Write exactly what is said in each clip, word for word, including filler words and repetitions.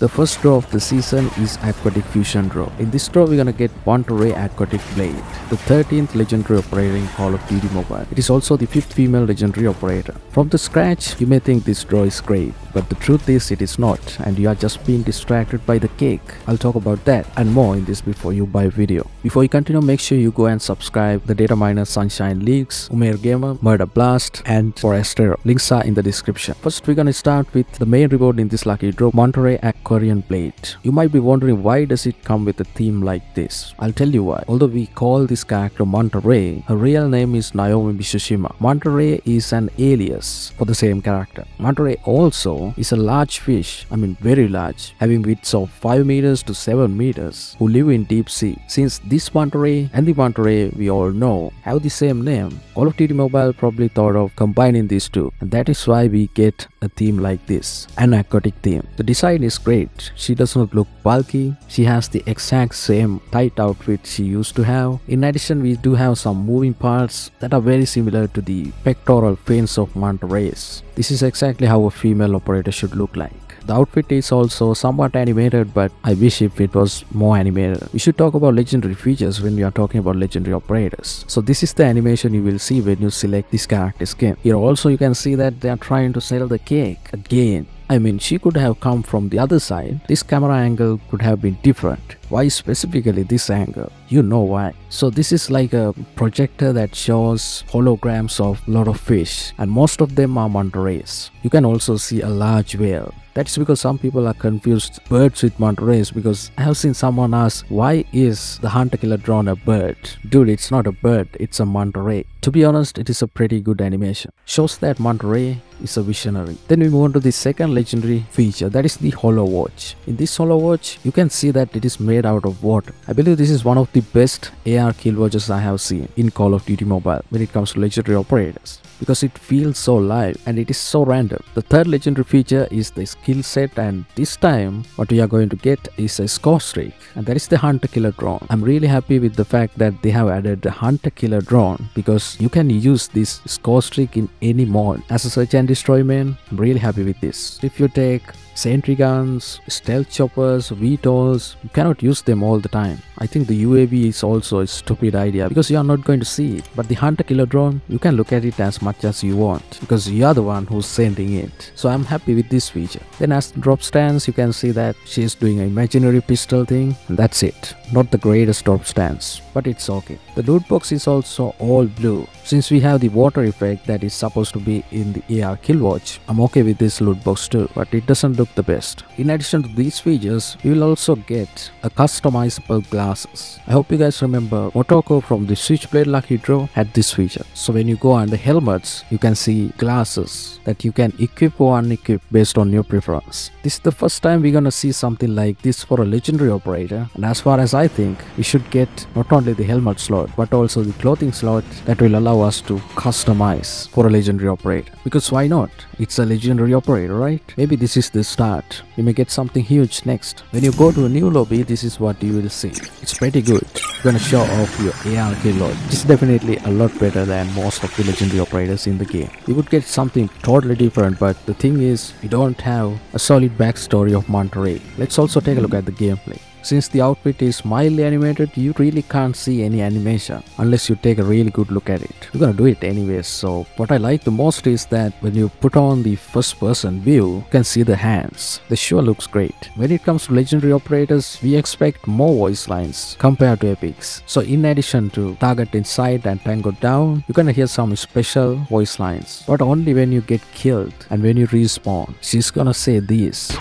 The first draw of the season is Aquatic Fusion Draw. In this draw, we're gonna get Manta Ray Aquarian Blade, the thirteenth legendary operator in Call of Duty Mobile. It is also the fifth female legendary operator. From the scratch, you may think this draw is great, but the truth is it is not, and you are just being distracted by the cake. I'll talk about that and more in this Before You Buy video. Before you continue, make sure you go and subscribe the Data Miner Sunshine Leagues, Umair Gamer, Murder Blast, and F O R four S three R O. Links are in the description. First, we're gonna start with the main reward in this lucky draw, Manta Ray Aquarian Aquarian Blade. You might be wondering, why does it come with a theme like this? I'll tell you why. Although we call this character Manta Ray, her real name is Naomi Mishishima. Manta Ray is an alias for the same character. Manta Ray also is a large fish, I mean very large, having widths of five meters to seven meters, who live in deep sea. Since this Manta Ray and the Manta Ray we all know have the same name, Call of Duty Mobile probably thought of combining these two, and that is why we get a theme like this, an aquatic theme. The design is great. She does not look bulky. She has the exact same tight outfit she used to have. In addition, we do have some moving parts that are very similar to the pectoral fins of manta rays. This is exactly how a female operator should look like. The outfit is also somewhat animated, but I wish if it was more animated. We should talk about legendary features when we are talking about legendary operators. So this is the animation you will see when you select this character skin. Here also you can see that they are trying to sell the cake again. I mean, she could have come from the other side. This camera angle could have been different. Why specifically this angle? You know why. So this is like a projector that shows holograms of a lot of fish, and most of them are manta rays. You can also see a large whale. That's because some people are confused birds with manta rays, because I have seen someone ask, why is the Hunter Killer drawn a bird? Dude, it's not a bird, it's a manta ray. To be honest, it is a pretty good animation. Shows that Manta Ray is a visionary. Then we move on to the second legendary feature, that is the hollow watch. In this hollow watch, you can see that it is made out of water. I believe this is one of the best A R kill watches I have seen in Call of Duty Mobile when it comes to legendary operators, because it feels so live and it is so random. The third legendary feature is the skill set, and this time what we are going to get is a score streak, and that is the Hunter Killer drone. I'm really happy with the fact that they have added the Hunter Killer drone, because you can use this score streak in any mod. As a search and destroy man, I'm really happy with this. If you take Sentry guns, stealth choppers, V T O Ls, you cannot use them all the time. I think the U A V is also a stupid idea because you are not going to see it. But the Hunter Killer drone, you can look at it as much as you want because you are the one who's sending it. So I'm happy with this feature. Then as the drop stance, you can see that she is doing an imaginary pistol thing, and that's it. Not the greatest drop stance, but it's okay. The loot box is also all blue. Since we have the water effect that is supposed to be in the A R kill watch, I'm okay with this loot box too, but it doesn't look the best. In addition to these features, you will also get a customizable glasses. I hope you guys remember Motoko from the Switchblade Lucky Draw had this feature. So when you go under helmets, you can see glasses that you can equip or unequip based on your preference. This is the first time we're gonna see something like this for a legendary operator, and as far as I think, we should get not only the helmet slot but also the clothing slot that will allow us to customize for a legendary operator. Because why not? It's a legendary operator, right? Maybe this is the start. You may get something huge next. When you go to a new lobby, this is what you will see. It's pretty good. You're gonna show off your A R kill log. This is definitely a lot better than most of the legendary operators in the game. You would get something totally different, but the thing is, you don't have a solid backstory of Manta Ray. Let's also take a look at the gameplay. Since the outfit is mildly animated, you really can't see any animation unless you take a really good look at it. You're gonna do it anyways, so what I like the most is that when you put on the first person view, you can see the hands. They sure looks great. When it comes to legendary operators, we expect more voice lines compared to epics. So in addition to target inside and tango down, you're gonna hear some special voice lines, but only when you get killed and when you respawn. She's gonna say these.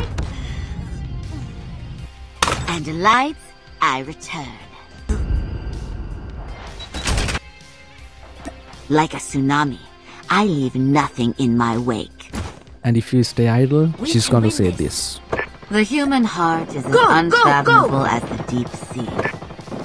And alive, I return. Like a tsunami, I leave nothing in my wake. And if you stay idle, we she's gonna say this. this. The human heart is go, as unfathomable go, go. as the deep sea.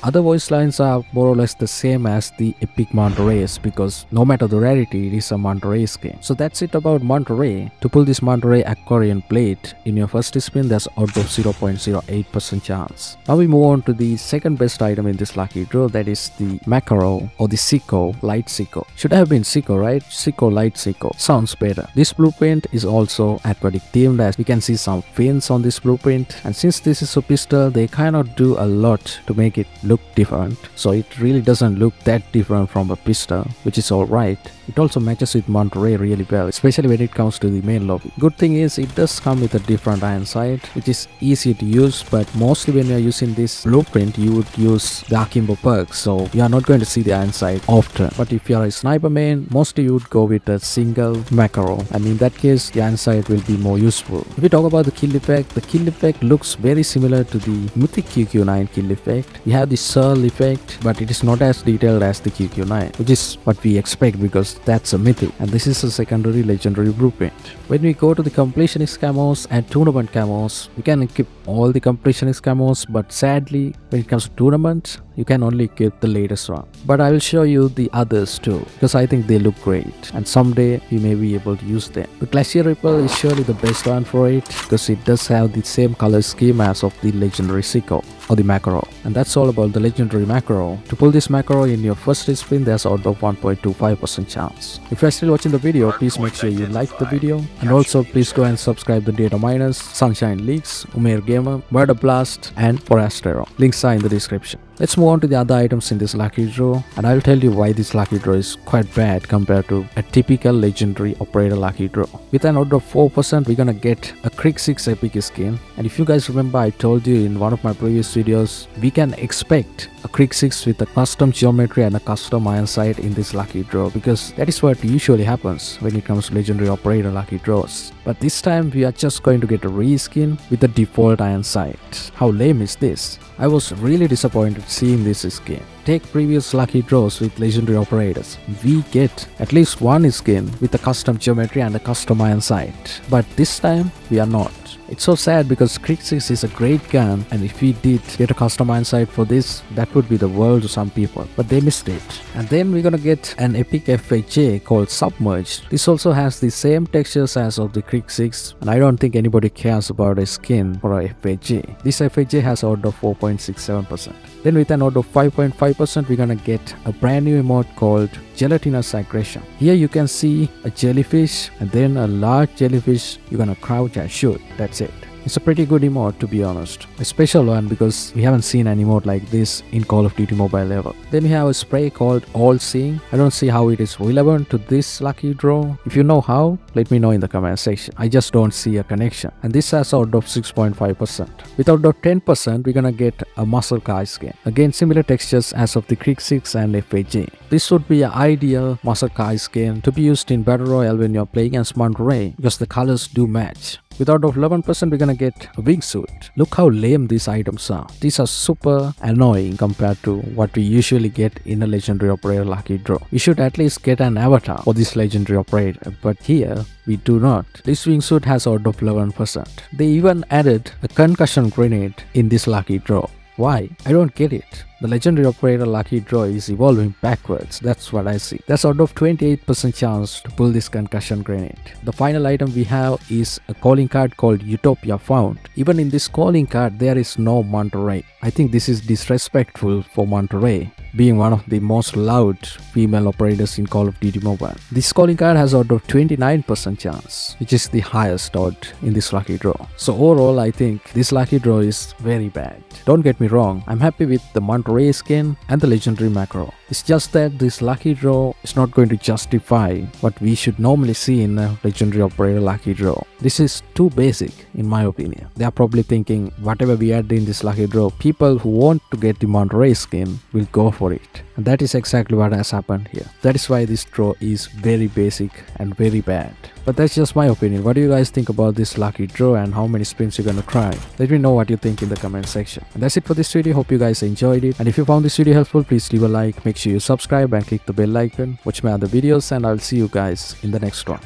other voice lines are more or less the same as the epic Manta Rays, because no matter the rarity, it is a Manta Rays game. So that's it about Manta Ray. To pull this Manta Ray Aquarian Blade in your first spin, there's out of zero point zero eight percent chance. Now we move on to the second best item in this lucky draw, that is the Makarov or the Seiko Light Seiko. Should have been Seiko, right? Seiko Light Seiko sounds better. This blueprint is also aquatic themed, as we can see some fins on this blueprint, and since this is a pistol, they cannot do a lot to make it look different, so it really doesn't look that different from a pistol, which is alright. It also matches with Monterey really well, especially when it comes to the main lobby. Good thing is it does come with a different iron sight, which is easy to use, but mostly when you are using this blueprint you would use the Akimbo perk, so you are not going to see the iron sight often. But if you are a sniper main, mostly you would go with a single Makarov, and in that case the iron sight will be more useful. If we talk about the kill effect, the kill effect looks very similar to the Mythic Q Q nine kill effect. We have the Surl effect, but it is not as detailed as the Q Q nine, which is what we expect because that's a mythic, and this is a secondary legendary blueprint. When we go to the completionist camos and tournament camos, you can equip all the completionist camos, but sadly when it comes to tournaments you can only equip the latest one. But I will show you the others too, because I think they look great and someday you may be able to use them. The Glacier Ripple is surely the best one for it, because it does have the same color scheme as of the legendary Seiko or the Makarov. And that's all about the legendary Makarov. To pull this Makarov in your first spin, there's out of one point two five percent chance. If you're still watching the video, please make sure you like the video, and also please go and subscribe to Data Miners, Sunshine Leagues, Umair Gamer, Murder Blast, and for four S three R O. Links are in the description. Let's move on to the other items in this lucky draw, and I'll tell you why this lucky draw is quite bad compared to a typical legendary operator lucky draw. With an order of four percent, we're gonna get a Krig six epic skin, and if you guys remember, I told you in one of my previous videos, we can expect a Krig six with a custom geometry and a custom iron sight in this lucky draw, because that is what usually happens when it comes to legendary operator lucky draws. But this time we are just going to get a reskin with the default iron sight. How lame is this? I was really disappointed seeing this skin. Take previous lucky draws with legendary operators, we get at least one skin with a custom geometry and a custom iron sight, but this time we are not. It's so sad because Krig six is a great gun, and if we did get a custom iron sight for this, that would be the world to some people, but they missed it. And then we're gonna get an epic F A J called Submerged. This also has the same textures as of the Krig six, and I don't think anybody cares about a skin for a F A J. This F A J has odds of four point six seven percent. Then with an odds of five point five percent, we're gonna get a brand new emote called Gelatinous Aggression. Here you can see a jellyfish, and then a large jellyfish, you're gonna crouch and shoot. That's it. It's a pretty good emote, to be honest. A special one because we haven't seen an emote like this in Call of Duty Mobile ever. Then we have a spray called All Seeing. I don't see how it is relevant to this lucky draw. If you know how, let me know in the comment section. I just don't see a connection. And this has out of six point five percent. With out of ten percent, we're gonna get a Muscle Kai skin. Again, similar textures as of the Krig six and F A J. This would be an ideal Muscle Kai skin to be used in Battle Royale when you're playing as Monterey, because the colors do match. With out of eleven percent, we're gonna get a wingsuit. Look how lame these items are. These are super annoying compared to what we usually get in a legendary operator lucky draw. We should at least get an avatar for this legendary operator, but here we do not. This wingsuit has out of eleven percent. They even added a concussion grenade in this lucky draw. Why? I don't get it. The legendary operator lucky draw is evolving backwards, that's what I see. That's out of twenty-eight percent chance to pull this concussion grenade. The final item we have is a calling card called Utopia Found. Even in this calling card, there is no Monterey. I think this is disrespectful for Monterey, being one of the most loved female operators in Call of Duty Mobile. This calling card has out of twenty-nine percent chance, which is the highest odd in this lucky draw. So overall, I think this lucky draw is very bad. Don't get me wrong, I'm happy with the Monterey Ray skin and the legendary Makarov. It's just that this lucky draw is not going to justify what we should normally see in a legendary operator lucky draw. This is too basic in my opinion. They are probably thinking whatever we add in this lucky draw, people who want to get the Monterey skin will go for it. And that is exactly what has happened here. That is why this draw is very basic and very bad. But that's just my opinion. What do you guys think about this lucky draw and how many spins you're gonna try? Let me know what you think in the comment section. And that's it for this video. Hope you guys enjoyed it. And if you found this video helpful, please leave a like, make sure you subscribe and click the bell icon. Watch my other videos, and I'll see you guys in the next one.